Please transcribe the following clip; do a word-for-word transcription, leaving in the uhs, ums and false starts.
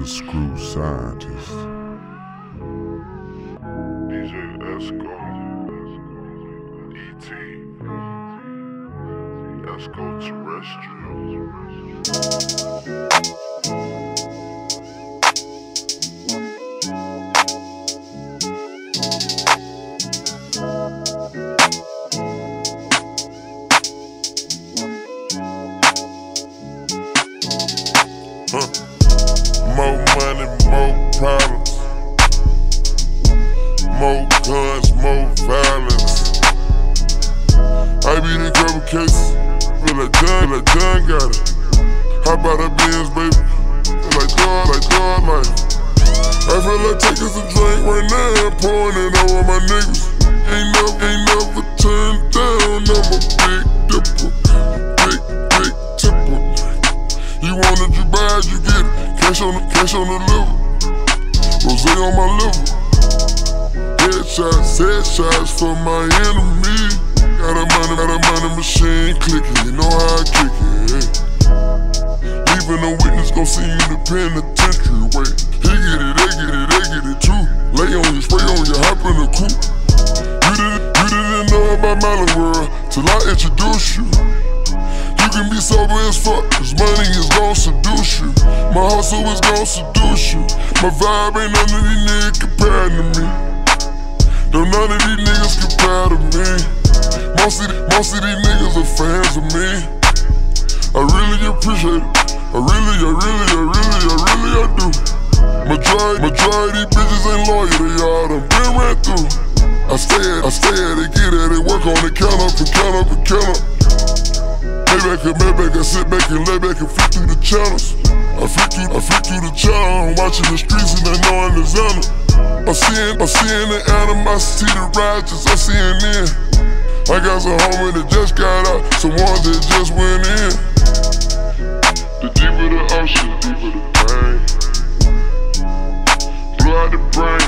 the Screw Scientist. D J Esco, E T, Esco Terrestrial. Huh. More money, more problems. More guns, more violence. I be in a couple cases. Feel like done, like done got it. How about a Benz, baby? Feel like God, like God, like I feel like taking some drink right now and pouring it over my niggas. Ain't never, ain't never turned down. I'm a big dipper, big, big tipper. You want it, you buy it, you get it. Cash on the, cash on the liver. Rosé on my liver. Headshots, headshots for my enemy. Got a money, got a money machine clicking. You know how I kick it. Leaving a witness gon' see you in the penitentiary. Wait, he get it, they get it, they get it too. Lay on you, spray on you, hop in the coupe. You didn't, you didn't know about my little world till I introduced you. You can be sober as fuck, cause money is gon' seduce you. My hustle is gon' seduce you. My vibe ain't none of these niggas compared to me. Don't none of these niggas compare to me. Most of, most of these niggas are fans of me. I really appreciate it. I really, I really, I really, I really, I do. Majority, majority bitches ain't loyal, they all done been ran through. I stay at, I stay at it, get at it, work on the counter, for counter, for counter. Maybe I can, maybe I can sit back and lay back and flip through the channels. I flip through, I flip through the channel. I'm watching the streets and I know I'm the zone. I'm seeing, I'm seeing the animosity, the righteous, I'm seeing in. I got some homies that just got out, some ones that just went in. The deeper the ocean, the deeper the pain. Blow out the brain.